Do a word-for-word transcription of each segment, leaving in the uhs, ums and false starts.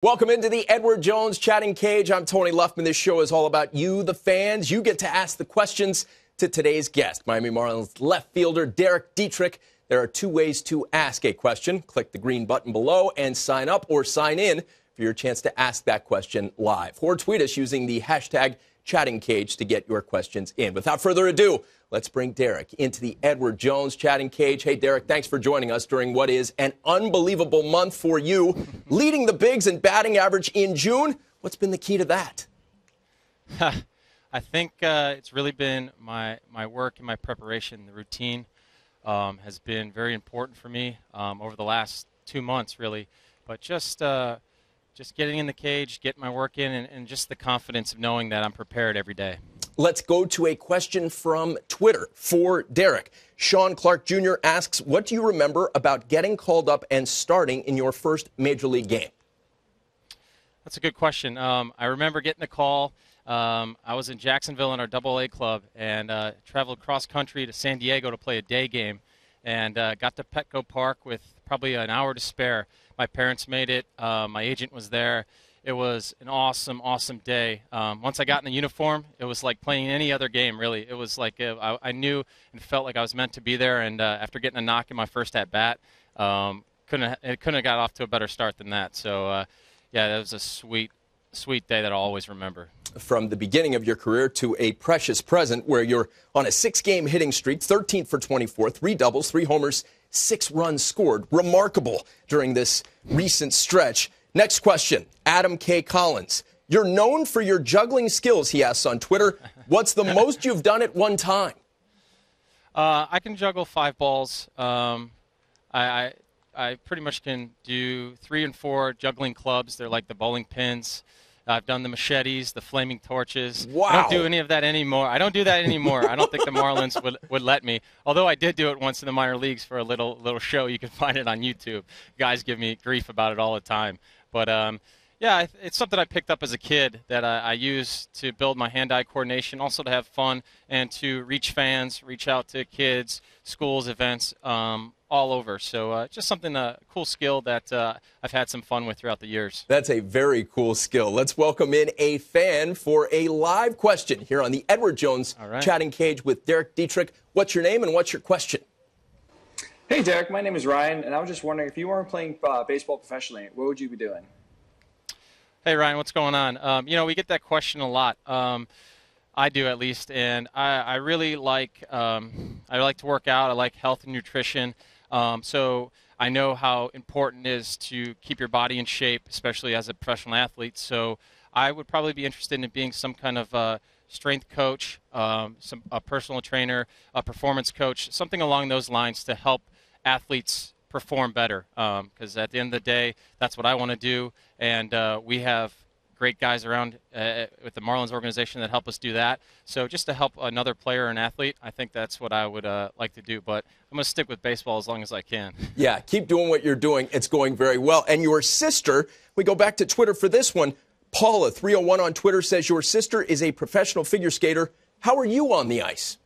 Welcome into the Edward Jones Chatting Cage. I'm Tony Luffman. This show is all about you, the fans. You get to ask the questions to today's guest, Miami Marlins left fielder Derek Dietrich. There are two ways to ask a question. Click the green button below and sign up or sign in for your chance to ask that question live. Or tweet us using the hashtag Chatting Cage to get your questions in. Without further ado, let's bring Derek into the Edward Jones Chatting Cage. Hey, Derek, thanks for joining us during what is an unbelievable month for you, leading the bigs in batting average in June. What's been the key to that? I think uh, it's really been my, my work and my preparation. The routine um, has been very important for me um, over the last two months, really. But just... Uh, Just getting in the cage, getting my work in, and, and just the confidence of knowing that I'm prepared every day. Let's go to a question from Twitter for Derek. Sean Clark Junior asks, what do you remember about getting called up and starting in your first Major League game? That's a good question. Um, I remember getting the call. Um, I was in Jacksonville in our double A club and uh, traveled cross-country to San Diego to play a day game and uh, got to Petco Park with probably an hour to spare. My parents made it. Uh, my agent was there. It was an awesome, awesome day. Um, once I got in the uniform, it was like playing any other game, really. It was like uh, I, I knew and felt like I was meant to be there. And uh, after getting a knock in my first at-bat, um, couldn't it couldn't have got off to a better start than that. So, uh, yeah, that was a sweet, sweet day that I'll always remember. From the beginning of your career to a precious present where you're on a six-game hitting streak, thirteen for twenty-four, three doubles, three homers, six runs scored. Remarkable during this recent stretch. Next question, Adam K. Collins. You're known for your juggling skills, he asks on Twitter. What's the most you've done at one time? Uh, I can juggle five balls. Um, I, I, I pretty much can do three and four juggling clubs. They're like the bowling pins. I've done the machetes, the flaming torches. Wow. I don't do any of that anymore. I don't do that anymore. I don't think the Marlins would, would let me. Although I did do it once in the minor leagues for a little little show. You can find it on YouTube. Guys give me grief about it all the time. But, um, yeah, it's something I picked up as a kid that I, I use to build my hand-eye coordination, also to have fun and to reach fans, reach out to kids, schools, events, um all over. So uh, just something, a uh, cool skill that uh, I've had some fun with throughout the years. That's a very cool skill. Let's welcome in a fan for a live question here on the Edward Jones right. Chatting Cage with Derek Dietrich. What's your name and what's your question? Hey, Derek, my name is Ryan, and I was just wondering, if you weren't playing uh, baseball professionally, what would you be doing? Hey, Ryan, what's going on? Um, you know, we get that question a lot. Um, I do, at least, and I, I really like, um, I like to work out. I like health and nutrition. Um, so I know how important it is to keep your body in shape, especially as a professional athlete. So I would probably be interested in being some kind of uh, strength coach, um, some, a personal trainer, a performance coach, something along those lines to help athletes perform better. Because um, at the end of the day, that's what I want to do. And uh, we have great guys around uh, with the Marlins organization that help us do that. So just to help another player or an athlete, I think that's what I would uh, like to do. But I'm going to stick with baseball as long as I can. Yeah, keep doing what you're doing. It's going very well. And your sister, we go back to Twitter for this one. Paula three oh one on Twitter says your sister is a professional figure skater. How are you on the ice?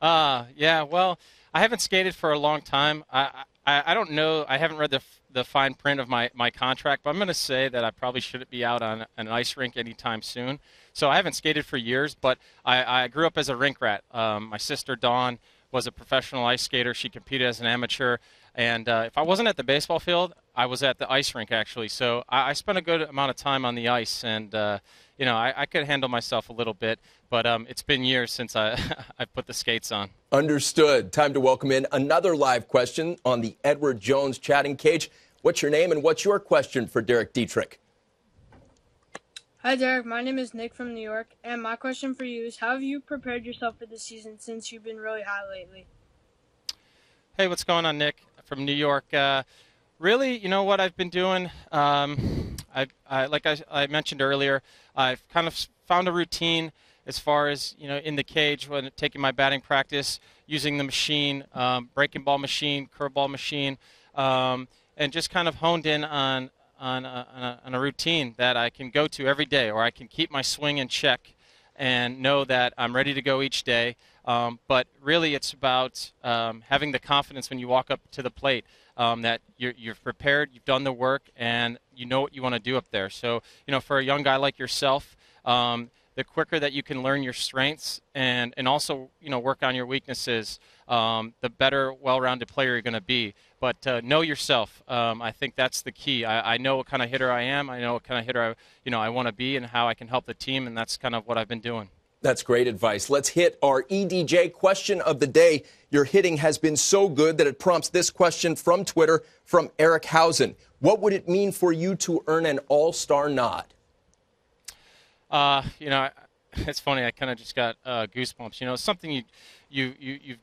Uh, yeah, well, I haven't skated for a long time. I, I, I don't know. I haven't read the the fine print of my, my contract, but I'm going to say that I probably shouldn't be out on an ice rink anytime soon. So I haven't skated for years, but I, I grew up as a rink rat. Um, my sister, Dawn, was a professional ice skater. She competed as an amateur. And uh, if I wasn't at the baseball field, I was at the ice rink, actually. So I, I spent a good amount of time on the ice, and, uh, you know, I, I could handle myself a little bit. But um, it's been years since I, I put the skates on. Understood. Time to welcome in another live question on the Edward Jones Chatting Cage. What's your name and what's your question for Derek Dietrich? Hi, Derek. My name is Nick from New York, and my question for you is, how have you prepared yourself for this season since you've been really hot lately? Hey, what's going on, Nick from New York? Uh, really, you know what I've been doing? Um, I, I, like I, I mentioned earlier, I've kind of found a routine as far as, you know, in the cage when taking my batting practice, using the machine, um, breaking ball machine, curveball machine, um, and just kind of honed in on, on, a, on, a, on a routine that I can go to every day, or I can keep my swing in check and know that I'm ready to go each day. Um, but really it's about um, having the confidence when you walk up to the plate. um, that you're, you're prepared, you've done the work, and you know what you want to do up there. So, you know, for a young guy like yourself, um, the quicker that you can learn your strengths and, and also, you know, work on your weaknesses, um, the better well-rounded player you're going to be. But uh, know yourself. Um, I think that's the key. I, I know what kind of hitter I am. I know what kind of hitter I, you know, I want to be and how I can help the team, and that's kind of what I've been doing. That's great advice. Let's hit our E D J question of the day. Your hitting has been so good that it prompts this question from Twitter from Eric Housen. What would it mean for you to earn an all-star nod? Uh, you know, it's funny. I kind of just got uh, goosebumps. You know, it's something you, you, you, you,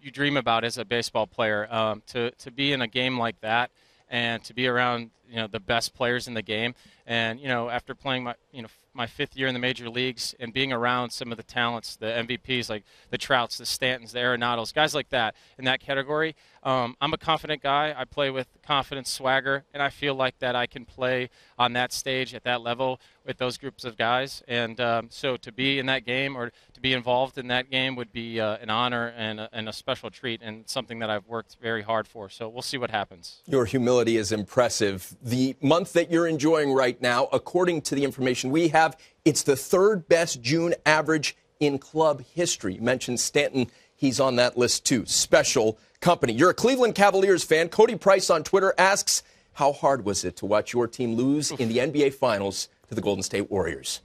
you dream about as a baseball player. Um, to to be in a game like that and to be around, you know, the best players in the game. And you know, after playing my, you know, my fifth year in the major leagues and being around some of the talents, the M V Ps like the Trouts, the Stantons, the Arenados, guys like that in that category. Um, I'm a confident guy. I play with confidence, swagger, and I feel like that I can play on that stage at that level with those groups of guys. And um, so to be in that game or to be involved in that game would be uh, an honor and a, and a special treat and something that I've worked very hard for. So we'll see what happens. Your humility is impressive. The month that you're enjoying right now, according to the information we have, it's the third best June average in club history. You mentioned Stanton. He's on that list, too. Special company. You're a Cleveland Cavaliers fan. Cody Price on Twitter asks, how hard was it to watch your team lose in the N B A Finals to the Golden State Warriors?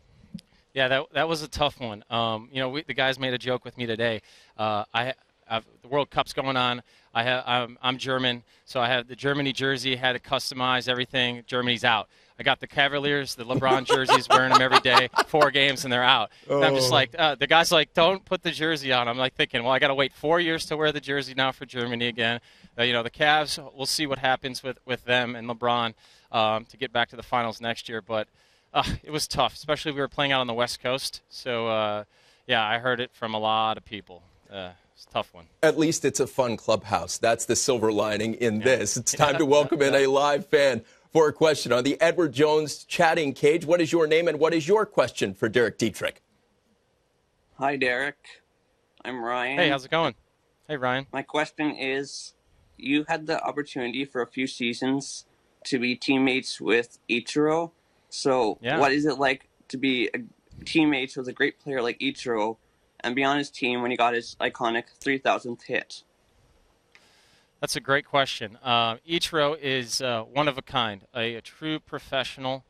Yeah, that, that was a tough one. Um, you know, we, the guys made a joke with me today. Uh, I I've, the World Cup's going on. I have, I'm, I'm German, so I have the Germany jersey, had to customize everything. Germany's out. I got the Cavaliers, the LeBron jerseys, wearing them every day, four games, and they're out. Oh. And I'm just like, uh, the guy's like, don't put the jersey on. I'm like thinking, well, I got to wait four years to wear the jersey now for Germany again. Uh, you know, the Cavs, we'll see what happens with, with them and LeBron um, to get back to the finals next year. But uh, it was tough, especially we were playing out on the West Coast. So, uh, yeah, I heard it from a lot of people. Uh, It's a tough one. At least it's a fun clubhouse. That's the silver lining in yeah. this. It's time to welcome in a live fan for a question on the Edward Jones Chatting Cage. What is your name and what is your question for Derek Dietrich? Hi, Derek. I'm Ryan. Hey, how's it going? Hey, Ryan. My question is, you had the opportunity for a few seasons to be teammates with Ichiro. So yeah. what is it like to be a teammate with a great player like Ichiro and be on his team when he got his iconic three thousandth hit? That's a great question. Uh, Ichiro is uh, one of a kind, a, a true professional,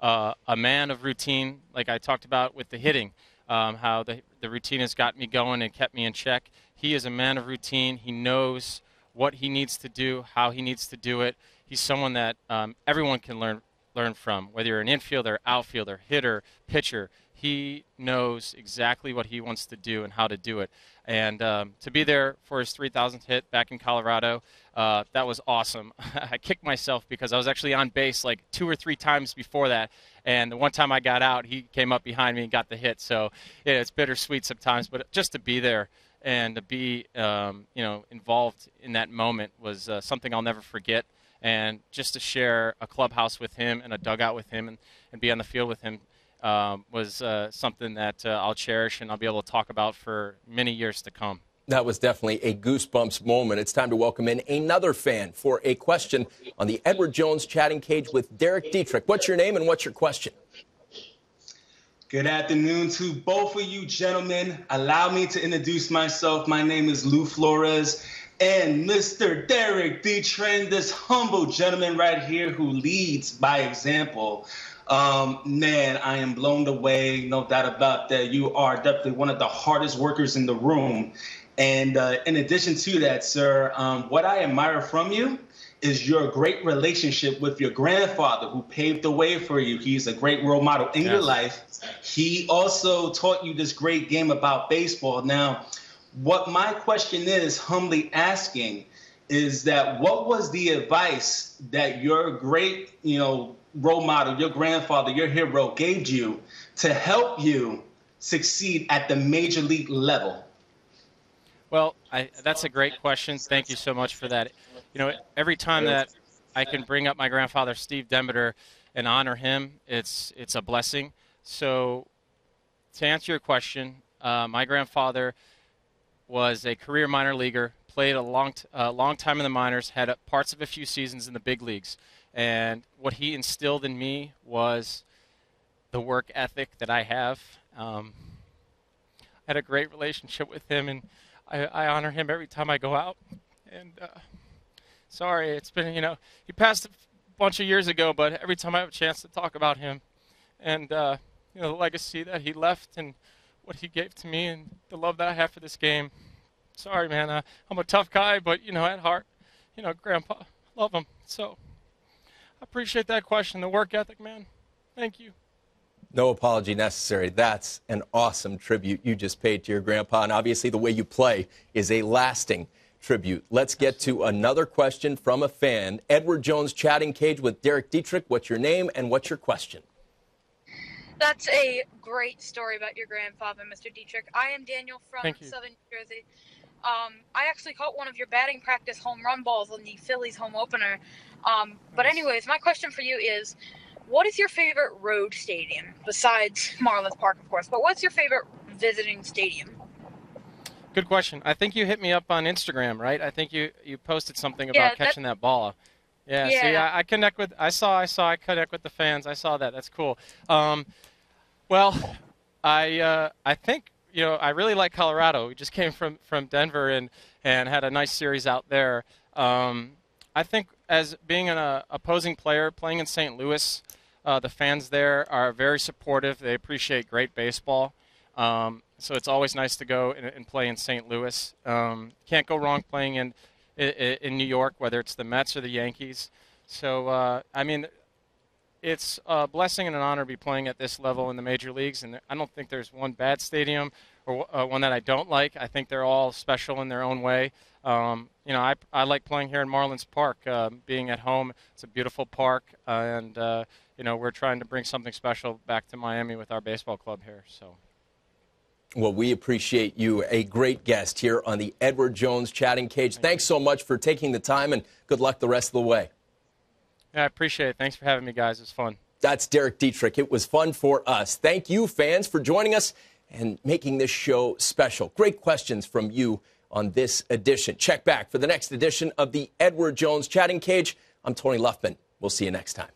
uh, a man of routine, like I talked about with the hitting, um, how the, the routine has got me going and kept me in check. He is a man of routine. He knows what he needs to do, how he needs to do it. He's someone that um, everyone can learn, learn from, whether you're an infielder, outfielder, hitter, pitcher. He knows exactly what he wants to do and how to do it. And um, to be there for his three thousandth hit back in Colorado, uh, that was awesome. I kicked myself because I was actually on base like two or three times before that. And the one time I got out, he came up behind me and got the hit. So yeah, it's bittersweet sometimes, but just to be there and to be um, you know, involved in that moment was uh, something I'll never forget. And just to share a clubhouse with him and a dugout with him and, and be on the field with him, Um, was uh, something that uh, I'll cherish and I'll be able to talk about for many years to come. That was definitely a goosebumps moment. It's time to welcome in another fan for a question on the Edward Jones Chatting Cage with Derek Dietrich. What's your name and what's your question? Good afternoon to both of you gentlemen. Allow me to introduce myself. My name is Lou Flores, and Mister Derek Dietrich, this humble gentleman right here who leads by example. Um, man, I am blown away. No doubt about that. You are definitely one of the hardest workers in the room. And uh, in addition to that, sir, um, what I admire from you is your great relationship with your grandfather who paved the way for you. He's a great role model in yes. your life. He also taught you this great game about baseball. Now, what my question is, humbly asking, is that what was the advice that your great, you know, role model, your grandfather, your hero gave you to help you succeed at the major league level? Well, I, that's a great question. Thank you so much for that. You know, every time that I can bring up my grandfather, Steve Demeter, and honor him, it's, it's a blessing. So to answer your question, uh, my grandfather was a career minor leaguer, played a long, t uh, long time in the minors, had a, parts of a few seasons in the big leagues. And what he instilled in me was the work ethic that I have. Um, I had a great relationship with him, and I, I honor him every time I go out. And uh, sorry, it's been, you know, he passed a bunch of years ago, but every time I have a chance to talk about him and, uh, you know, the legacy that he left and what he gave to me and the love that I have for this game. Sorry, man, uh, I'm a tough guy, but, you know, at heart, you know, Grandpa, love him. So I appreciate that question, the work ethic, man. Thank you. No apology necessary. That's an awesome tribute you just paid to your grandpa, and obviously the way you play is a lasting tribute. Let's get to another question from a fan. Edward Jones, Chatting Cage with Derek Dietrich. What's your name and what's your question? That's a great story about your grandfather, Mister Dietrich. I am Daniel from Southern New Jersey. Um, I actually caught one of your batting practice home run balls on the Phillies home opener. Um, but anyways, my question for you is, what is your favorite road stadium, besides Marlins Park, of course, but what's your favorite visiting stadium? Good question. I think you hit me up on Instagram, right? I think you, you posted something about yeah, catching that ball. Yeah, yeah. See, I, I connect with, I saw, I saw, I connect with the fans. I saw that. That's cool. Um, well, I, uh, I think, you know, I really like Colorado. We just came from, from Denver and, and had a nice series out there. Um, I think as being an uh, opposing player, playing in Saint Louis, uh, the fans there are very supportive. They appreciate great baseball. Um, so it's always nice to go and, and play in Saint Louis. Um, can't go wrong playing in, in, in New York, whether it's the Mets or the Yankees. So, uh, I mean, it's a blessing and an honor to be playing at this level in the major leagues. And I don't think there's one bad stadium or uh, one that I don't like. I think they're all special in their own way. Um, you know, I, I like playing here in Marlins Park, uh, being at home. It's a beautiful park, uh, and, uh, you know, we're trying to bring something special back to Miami with our baseball club here. So, well, we appreciate you. A great guest here on the Edward Jones Chatting Cage. Thank Thanks you. so much for taking the time, and good luck the rest of the way. Yeah, I appreciate it. Thanks for having me, guys. It was fun. That's Derek Dietrich. It was fun for us. Thank you, fans, for joining us and making this show special. Great questions from you on this edition. Check back for the next edition of the Edward Jones Chatting Cage. I'm Tony Luffman. We'll see you next time.